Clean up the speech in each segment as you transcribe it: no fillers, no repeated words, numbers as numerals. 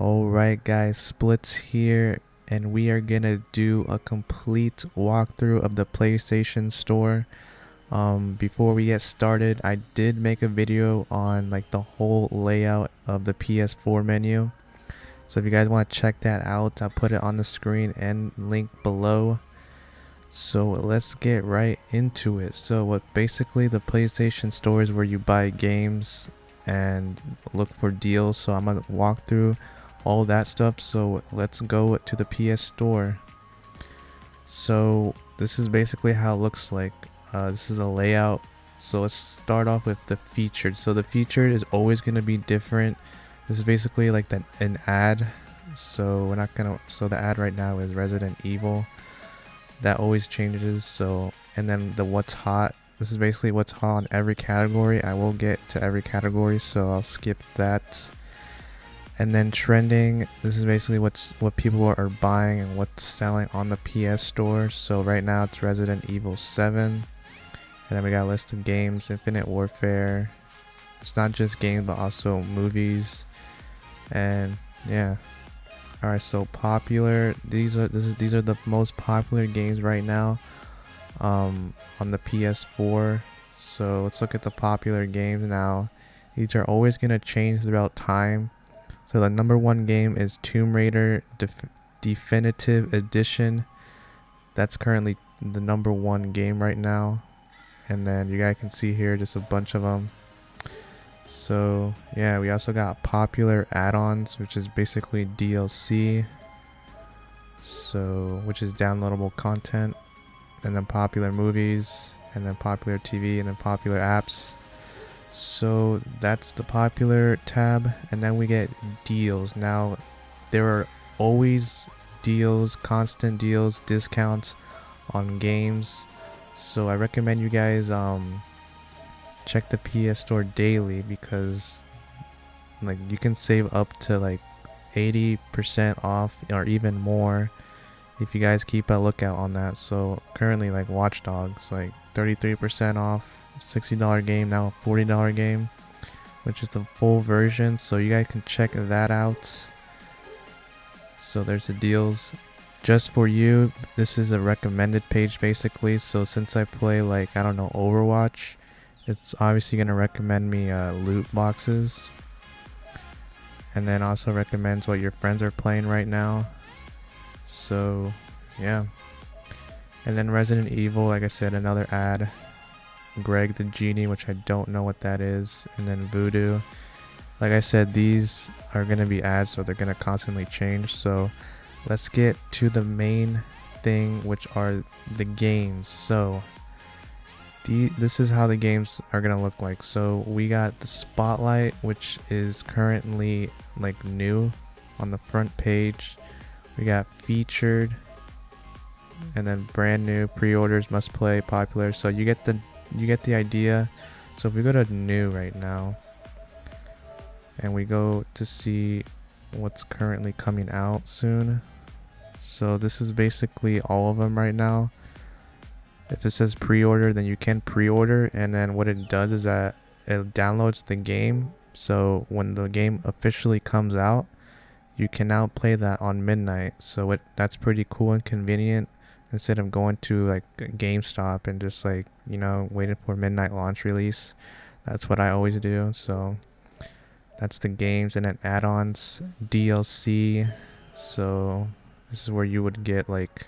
Alright guys, Splits here, and we are gonna do a complete walkthrough of the PlayStation Store. Before we get started, I did make a video on like the whole layout of the PS4 menu, so if you guys want to check that out, I'll put it on the screen and link below. So let's get right into it. So what basically the PlayStation Store is where you buy games and look for deals, so I'm gonna walk through all that stuff. So let's go to the PS Store. So this is basically how it looks like. This is a layout. So let's start off with the featured. So the featured is always going to be different. This is basically like an ad. So we're not gonna, so the ad right now is Resident Evil. That always changes. So, and then the what's hot, this is basically what's hot on every category. I will get to every category, so I'll skip that. And then trending, this is basically what people are buying and what's selling on the PS Store. So right now it's Resident Evil 7. And then we got a list of games, Infinite Warfare. It's not just games, but also movies. And yeah. Alright, so popular. These are the most popular games right now on the PS4. So let's look at the popular games now. These are always going to change throughout time. So the number one game is Tomb Raider Definitive Edition. That's currently the number one game right now. And then you guys can see here just a bunch of them. So yeah, we also got popular add-ons, which is basically DLC. So, which is downloadable content. And then popular movies. And then popular TV. And then popular apps. So that's the popular tab, and then we get deals. Now there are always deals, constant deals, discounts on games, so I recommend you guys check the PS Store daily, because like you can save up to like 80% off or even more if you guys keep a lookout on that. So currently like Watch Dogs, like 33% off, $60 game, now a $40 game, which is the full version, so you guys can check that out. So there's the deals just for you. This is a recommended page basically, so since I play like, I don't know, Overwatch, it's obviously going to recommend me loot boxes, and then also recommends what your friends are playing right now. So yeah, and then Resident Evil, like I said, another ad, Greg the Genie, which I don't know what that is, and then Voodoo. Like I said, these are going to be ads, so they're going to constantly change. So let's get to the main thing, which are the games. So this is how the games are going to look like. So we got the Spotlight, which is currently like new on the front page. We got featured, and then brand new, pre-orders, must play, popular. So you get the idea. So if we go to new right now and we go to see what's currently coming out soon, so this is basically all of them right now. If it says pre-order, then you can pre-order, and then what it does is that it downloads the game, so when the game officially comes out, you can now play that on midnight. So that's pretty cool and convenient, instead of going to like GameStop and just like, you know, waiting for midnight launch release. That's what I always do. So that's the games, and then add-ons, DLC. So this is where you would get like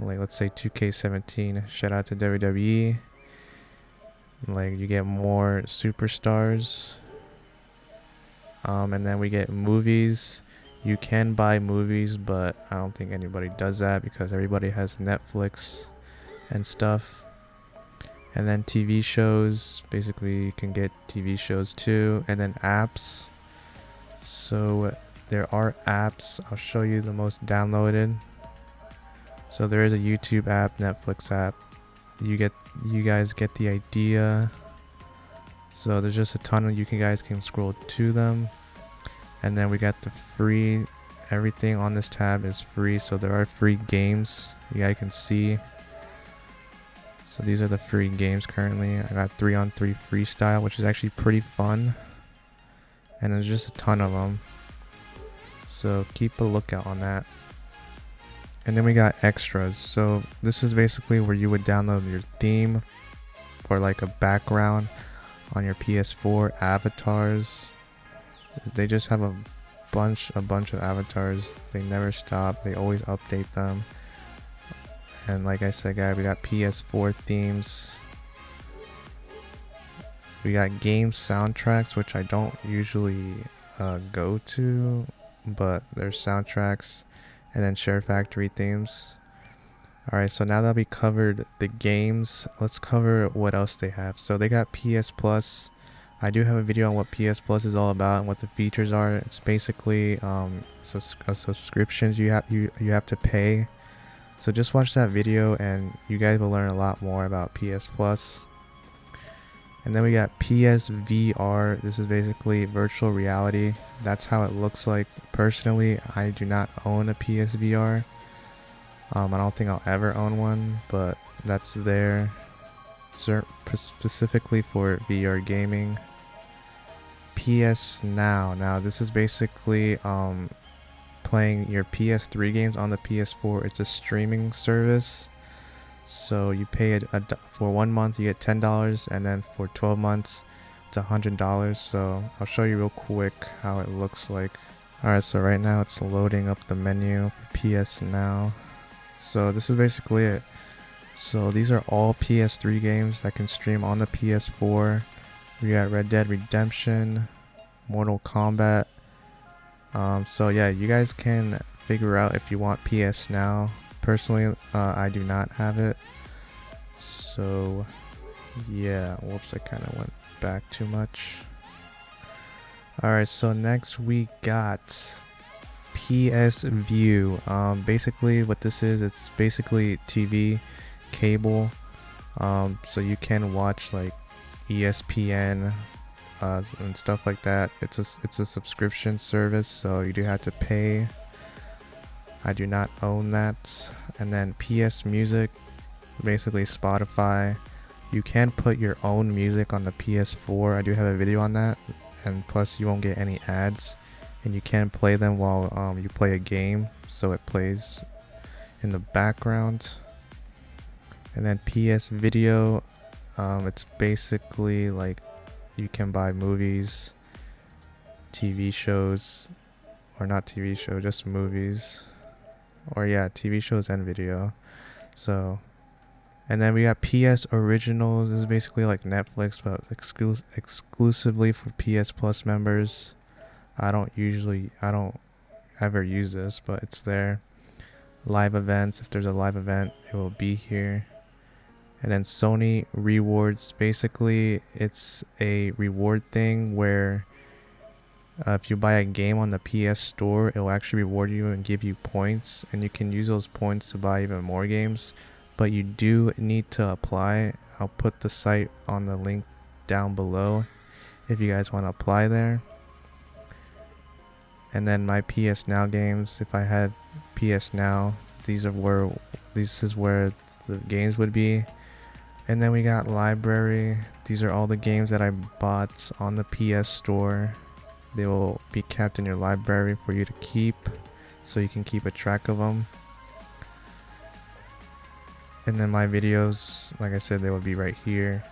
let's say 2K17, shout out to WWE. Like you get more superstars. And then we get movies. You can buy movies, but I don't think anybody does that because everybody has Netflix and stuff. And then TV shows, basically you can get TV shows too. And then apps. So there are apps. I'll show you the most downloaded. So there is a YouTube app, Netflix app. You guys get the idea. So there's just a ton of, you guys can scroll to them. And then we got the free, everything on this tab is free, so there are free games. Yeah, I can see. So these are the free games currently. I got 3-on-3 Freestyle, which is actually pretty fun. And there's just a ton of them. So keep a lookout on that. And then we got extras. So this is basically where you would download your theme or like a background on your PS4, avatars. They just have a bunch of avatars. They never stop. They always update them. And like I said, guys, we got PS4 themes. We got game soundtracks, which I don't usually go to, but there's soundtracks, and then Share Factory themes. Alright, so now that we covered the games, let's cover what else they have. So they got PS Plus. I do have a video on what PS Plus is all about and what the features are. It's basically subscriptions you have to pay. So just watch that video and you guys will learn a lot more about PS Plus. And then we got PSVR. This is basically virtual reality. That's how it looks like. Personally, I do not own a PSVR. I don't think I'll ever own one, but that's there specifically for VR gaming. PS Now. Now this is basically playing your PS3 games on the PS4. It's a streaming service. So you pay it for 1 month, you get $10, and then for 12 months, it's $100. So I'll show you real quick how it looks like. Alright, so right now it's loading up the menu for PS Now. So this is basically it. So these are all PS3 games that can stream on the PS4. We got Red Dead Redemption, Mortal Kombat. So yeah, you guys can figure out if you want PS Now. Personally, I do not have it, so yeah, whoops, I kind of went back too much. Alright, so next we got PS View. Basically what this is, it's basically TV, cable, so you can watch like ESPN and stuff like that. It's a subscription service, so you do have to pay. I do not own that. And then PS Music, basically Spotify. You can put your own music on the PS4. I do have a video on that, and plus you won't get any ads, and you can play them while you play a game, so it plays in the background. And then PS Video, it's basically like you can buy movies, TV shows, or not TV show, just movies. Or yeah, TV shows and video. So, and then we got PS Originals. This is basically like Netflix, but exclusively for PS Plus members. I don't ever use this, but it's there. Live events, if there's a live event, it will be here. And then Sony Rewards. Basically, it's a reward thing where if you buy a game on the PS Store, it will actually reward you and give you points, and you can use those points to buy even more games, but you do need to apply. I'll put the site on the link down below if you guys want to apply there. And then my PS Now games, if I had PS Now, this is where the games would be. And then we got library. These are all the games that I bought on the PS Store. They will be kept in your library for you to keep, so you can keep a track of them. And then my videos, like I said, they will be right here.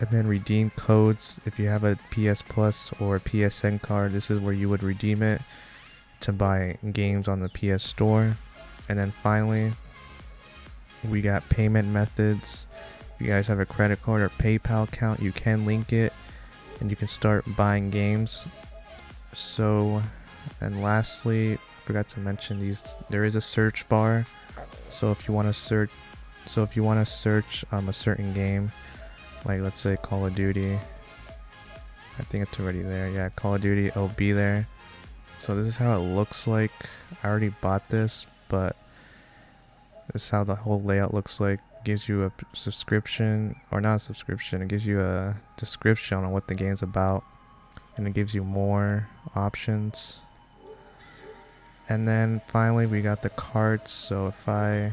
And then redeem codes. If you have a PS Plus or a PSN card, this is where you would redeem it to buy games on the PS Store. And then finally, we got payment methods. If you guys have a credit card or PayPal account, you can link it, and you can start buying games. So, and lastly, I forgot to mention these, there is a search bar. So if you want to search, a certain game, like let's say Call of Duty, I think it's already there. Yeah, Call of Duty, it'll be there. So this is how it looks like. I already bought this, but this is how the whole layout looks like. Gives you a subscription, or not a subscription, it gives you a description on what the game's about, and it gives you more options. And then finally we got the carts. So if I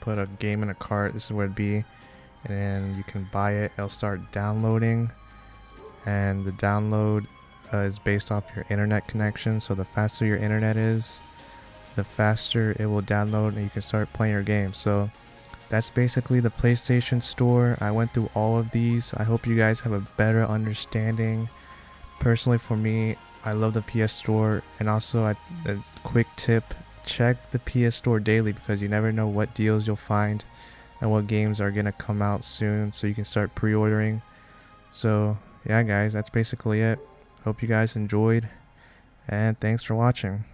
put a game in a cart, this is where it'd be, and you can buy it. It'll start downloading, and the download is based off your internet connection. So the faster your internet is, the faster it will download and you can start playing your game. So that's basically the PlayStation Store. I went through all of these. I hope you guys have a better understanding. Personally, for me, I love the PS Store. And also, a quick tip, check the PS Store daily, because you never know what deals you'll find and what games are going to come out soon, so you can start pre-ordering. So yeah guys, that's basically it. Hope you guys enjoyed, and thanks for watching.